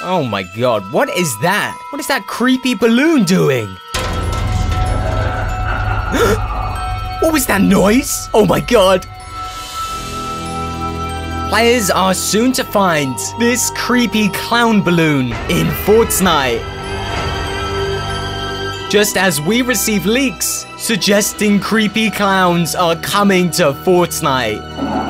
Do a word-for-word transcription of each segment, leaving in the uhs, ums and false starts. Oh my god, what is that? What is that creepy balloon doing? What was that noise? Oh my god. Players are soon to find this creepy clown balloon in Fortnite. Just as we receive leaks suggesting creepy clowns are coming to Fortnite.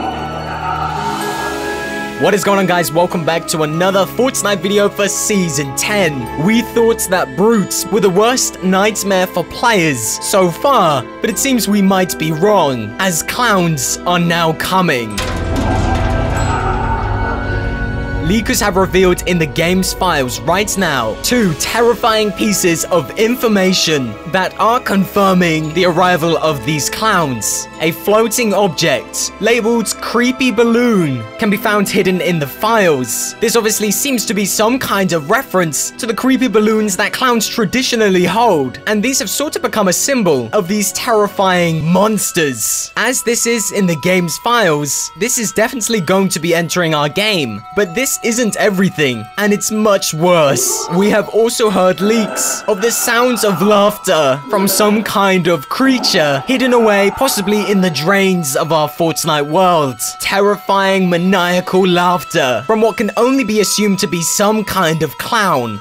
What is going on, guys? Welcome back to another Fortnite video for Season ten. We thought that Brutes were the worst nightmare for players so far, but it seems we might be wrong, as clowns are now coming. Leakers have revealed in the game's files right now two terrifying pieces of information that are confirming the arrival of these clowns. A floating object labeled Creepy Balloon can be found hidden in the files. This obviously seems to be some kind of reference to the creepy balloons that clowns traditionally hold, and these have sort of become a symbol of these terrifying monsters. As this is in the game's files, this is definitely going to be entering our game, but this isn't everything, and it's much worse. We have also heard leaks of the sounds of laughter from some kind of creature hidden away, possibly in the drains of our Fortnite world. Terrifying, maniacal laughter from what can only be assumed to be some kind of clown.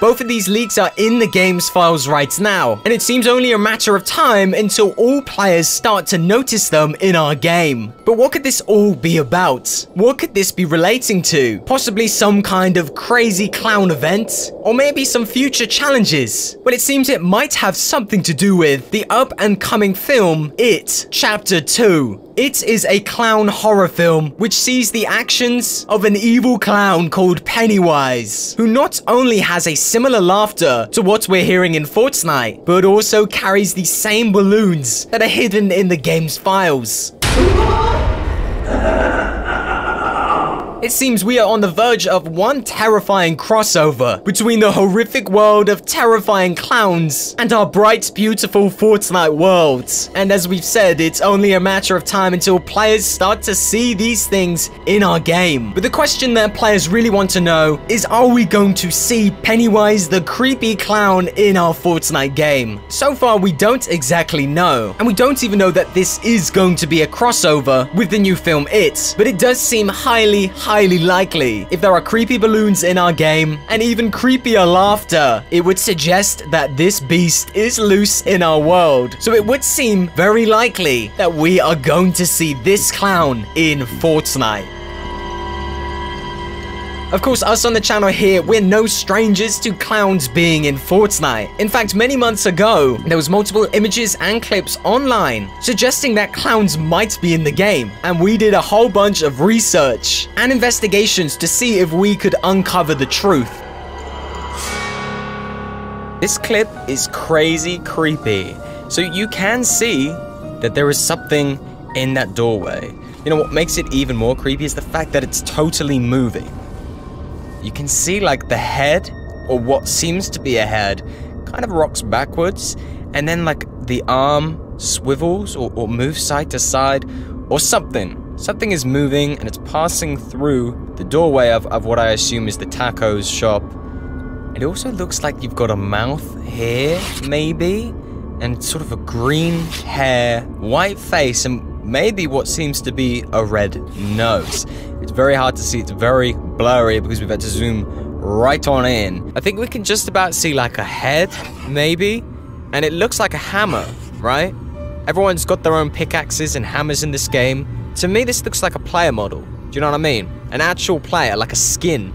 Both of these leaks are in the game's files right now, and it seems only a matter of time until all players start to notice them in our game. But what could this all be about? What could this be relating to? Possibly some kind of crazy clown event? Or maybe some future challenges? Well, it seems it might have something to do with the up-and-coming film, It, Chapter two. It is a clown horror film which sees the actions of an evil clown called Pennywise, who not only has a similar laughter to what we're hearing in Fortnite, but also carries the same balloons that are hidden in the game's files. It seems we are on the verge of one terrifying crossover between the horrific world of terrifying clowns and our bright, beautiful Fortnite world. And as we've said, it's only a matter of time until players start to see these things in our game. But the question that players really want to know is, are we going to see Pennywise the creepy clown in our Fortnite game? So far, we don't exactly know. And we don't even know that this is going to be a crossover with the new film It. But it does seem highly, highly highly likely. If there are creepy balloons in our game, and even creepier laughter, it would suggest that this beast is loose in our world. So it would seem very likely that we are going to see this clown in Fortnite. Of course, us on the channel here, we're no strangers to clowns being in Fortnite. In fact, many months ago, there was multiple images and clips online suggesting that clowns might be in the game. And we did a whole bunch of research and investigations to see if we could uncover the truth. This clip is crazy creepy. So you can see that there is something in that doorway. You know, what makes it even more creepy is the fact that it's totally moving. You can see like the head, or what seems to be a head, kind of rocks backwards, and then like the arm swivels or, or moves side to side or something. Something is moving, and it's passing through the doorway of, of what I assume is the tacos shop. It also looks like you've got a mouth here, maybe, and sort of a green hair, white face, and maybe what seems to be a red nose. It's very hard to see, it's very blurry because we've had to zoom right on in. I think we can just about see like a head, maybe, and it looks like a hammer, right? Everyone's got their own pickaxes and hammers in this game. To me, this looks like a player model. Do you know what I mean? An actual player, like a skin.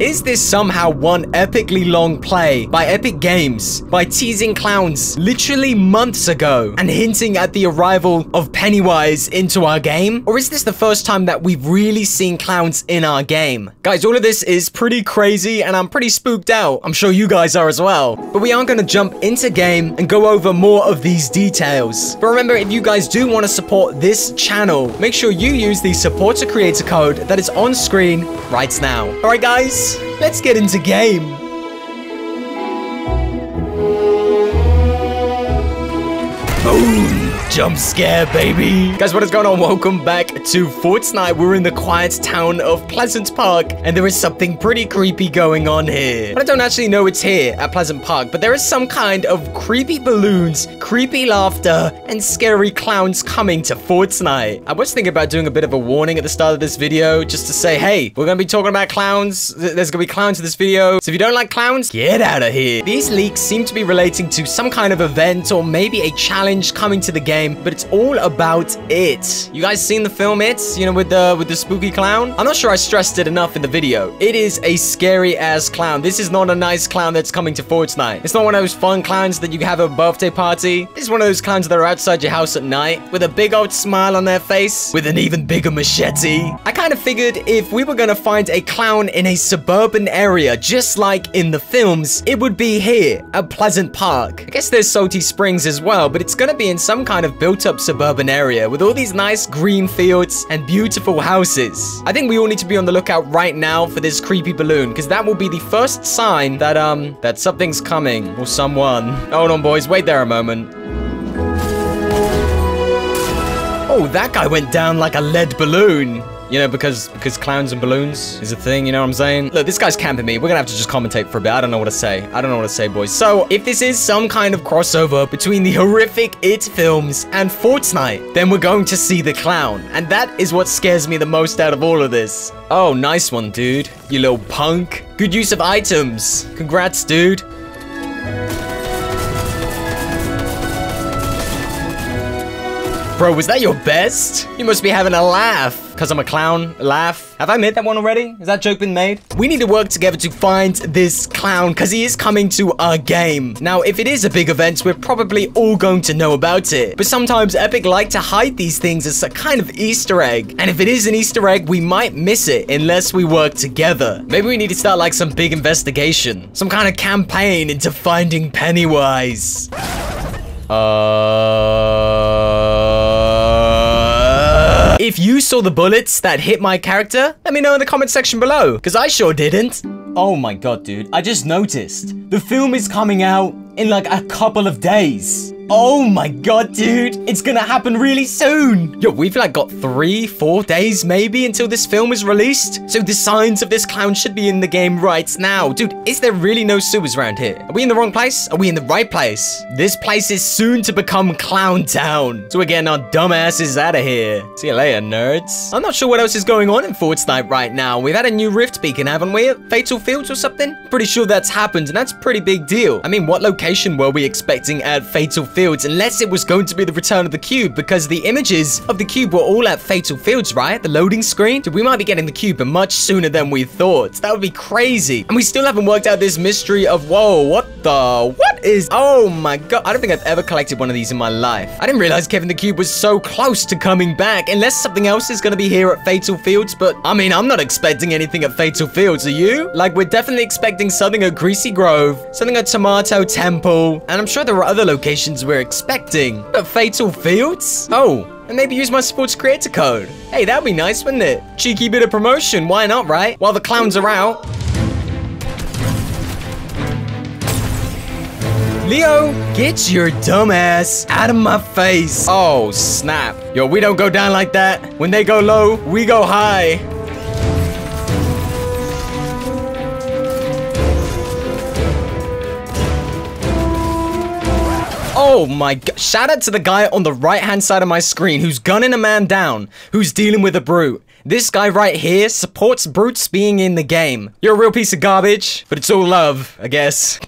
Is this somehow one epically long play by Epic Games by teasing clowns literally months ago and hinting at the arrival of Pennywise into our game? Or is this the first time that we've really seen clowns in our game? Guys, all of this is pretty crazy, and I'm pretty spooked out. I'm sure you guys are as well. But we are going to jump into game and go over more of these details. But remember, if you guys do want to support this channel, make sure you use the supporter creator code that is on screen right now. All right, guys. Let's get into game. Boom! Jump scare, baby. Guys, what is going on? Welcome back to Fortnite. We're in the quiet town of Pleasant Park, and there is something pretty creepy going on here. But I don't actually know it's here at Pleasant Park, but there is some kind of creepy balloons, creepy laughter, and scary clowns coming to Fortnite. I was thinking about doing a bit of a warning at the start of this video just to say, hey, we're going to be talking about clowns. There's going to be clowns in this video. So if you don't like clowns, get out of here. These leaks seem to be relating to some kind of event or maybe a challenge coming to the game. But it's all about It. You guys seen the film It? You know, with the with the spooky clown? I'm not sure I stressed it enough in the video. It is a scary-ass clown. This is not a nice clown that's coming to Fortnite. It's not one of those fun clowns that you have at a birthday party. It's one of those clowns that are outside your house at night with a big old smile on their face with an even bigger machete. I kind of figured if we were going to find a clown in a suburban area, just like in the films, it would be here at Pleasant Park. I guess there's Salty Springs as well, but it's going to be in some kind of built-up suburban area with all these nice green fields and beautiful houses. I think we all need to be on the lookout right now for this creepy balloon, because that will be the first sign that um that something's coming or someone. Hold on, boys, wait there a moment. Oh, that guy went down like a lead balloon. You know, because because clowns and balloons is a thing, you know what I'm saying? Look, this guy's camping me. We're gonna have to just commentate for a bit. I don't know what to say. I don't know what to say, boys. So, if this is some kind of crossover between the horrific It films and Fortnite, then we're going to see the clown. And that is what scares me the most out of all of this. Oh, nice one, dude. You little punk. Good use of items. Congrats, dude. Bro, was that your best? You must be having a laugh. Because I'm a clown, laugh. Have I made that one already? Has that joke been made? We need to work together to find this clown, because he is coming to our game. Now, if it is a big event, we're probably all going to know about it. But sometimes Epic like to hide these things as a kind of Easter egg. And if it is an Easter egg, we might miss it unless we work together. Maybe we need to start like some big investigation. Some kind of campaign into finding Pennywise. Uh... If you saw the bullets that hit my character, let me know in the comment section below, because I sure didn't. Oh my god, dude. I just noticed. The film is coming out in like a couple of days. Oh my god, dude. It's gonna happen really soon. Yo, we've like got three, four days maybe until this film is released. So the signs of this clown should be in the game right now. Dude, is there really no sewers around here? Are we in the wrong place? Are we in the right place? This place is soon to become Clown Town. So we're getting our dumb asses out of here. See you later, nerds. I'm not sure what else is going on in Fortnite right now. We've had a new rift beacon, haven't we? Fatal Fields or something? Pretty sure that's happened, and that's a pretty big deal. I mean, what location were we expecting at Fatal Fields, unless it was going to be the return of the cube, because the images of the cube were all at Fatal Fields, right? The loading screen. Dude, we might be getting the cube much sooner than we thought. That would be crazy. And we still haven't worked out this mystery of, whoa, what the, what is, oh my god. I don't think I've ever collected one of these in my life. I didn't realize Kevin the Cube was so close to coming back, unless something else is going to be here at Fatal Fields. But I mean, I'm not expecting anything at Fatal Fields, are you? Like, we're definitely expecting something at Greasy Grove, something at Tomato Temple. And I'm sure there were other locations we're expecting. But Fatal Fields? Oh, and maybe use my sports creator code. Hey, that'd be nice, wouldn't it? Cheeky bit of promotion, why not, right? While the clowns are out. Leo, get your dumb ass out of my face. Oh, snap. Yo, we don't go down like that. When they go low, we go high. Oh my god, shout out to the guy on the right hand side of my screen who's gunning a man down, who's dealing with a brute. This guy right here supports brutes being in the game. You're a real piece of garbage, but it's all love, I guess.